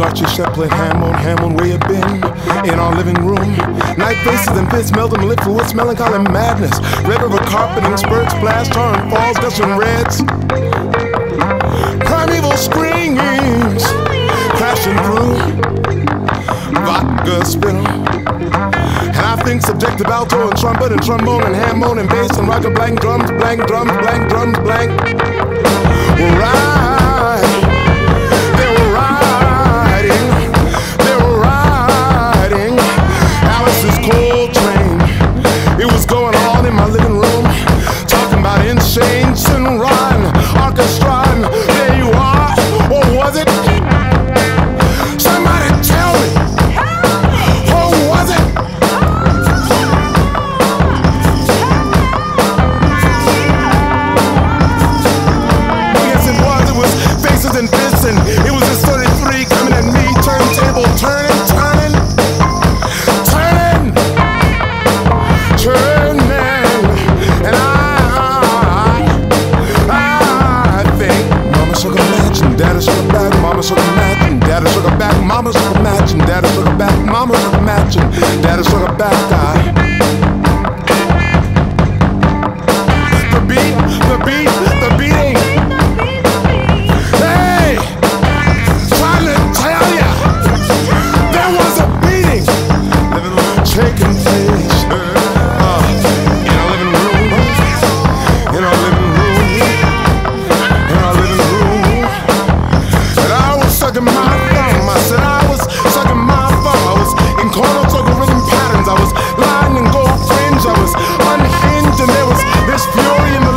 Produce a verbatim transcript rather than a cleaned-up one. Archie Shepley, Hammond, Hammond, where you been? In our living room, night faces and pits melt and lit for what's melancholy madness. Red river carpeting, spurts, blast, torn falls, gusts and reds. Primeval screams crashing through vodka spittle. And I think subjective alto and trumpet and trombone and hammond and bass and rocker blank drums, blank drums, blank drums, blank. We'll ride. Mama took a match and daddy took a back. Mama took a match and daddy took a back. I. The beat, the beat, the beating. Hey, trying to tell ya, there was a beating. Taking place uh, in our living room, in our living room, in our living room. And I was sucking my. Patterns, I was lying in gold fringe, I was unhinged, and there was this fury in the